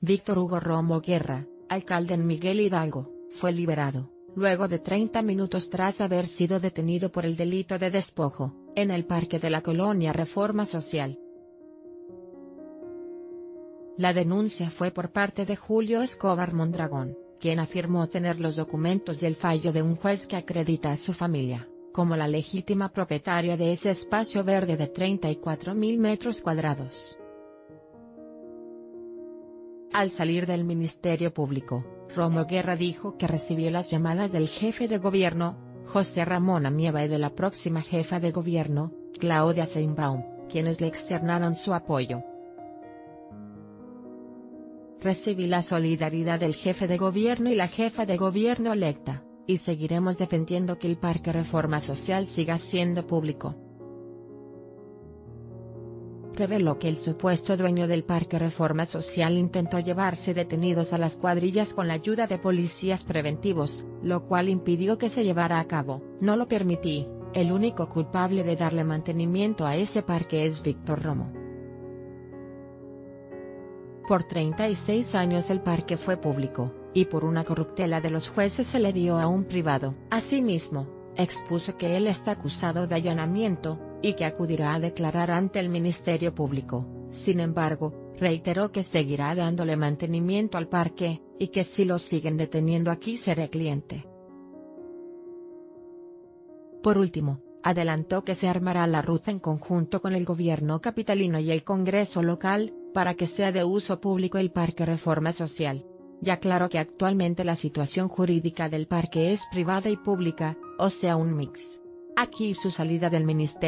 Víctor Hugo Romo Guerra, alcalde en Miguel Hidalgo, fue liberado, luego de 30 minutos tras haber sido detenido por el delito de despojo, en el parque de la Colonia Reforma Social. La denuncia fue por parte de Julio Escobar Mondragón, quien afirmó tener los documentos y el fallo de un juez que acredita a su familia como la legítima propietaria de ese espacio verde de 34.000 metros cuadrados. Al salir del Ministerio Público, Romo Guerra dijo que recibió las llamadas del jefe de gobierno, José Ramón Amieva, y de la próxima jefa de gobierno, Claudia Sheinbaum, quienes le externaron su apoyo. Recibí la solidaridad del jefe de gobierno y la jefa de gobierno electa, y seguiremos defendiendo que el Parque Reforma Social siga siendo público. Reveló que el supuesto dueño del Parque Reforma Social intentó llevarse detenidos a las cuadrillas con la ayuda de policías preventivos, lo cual impidió que se llevara a cabo. No lo permití, el único culpable de darle mantenimiento a ese parque es Víctor Romo. Por 36 años el parque fue público, y por una corruptela de los jueces se le dio a un privado. Asimismo, expuso que él está acusado de allanamiento, y que acudirá a declarar ante el Ministerio Público. Sin embargo, reiteró que seguirá dándole mantenimiento al parque, y que si lo siguen deteniendo aquí seré cliente. Por último, adelantó que se armará la ruta en conjunto con el gobierno capitalino y el Congreso local, para que sea de uso público el Parque Reforma Social. Ya claro que actualmente la situación jurídica del parque es privada y pública, o sea un mix. Aquí su salida del ministerio.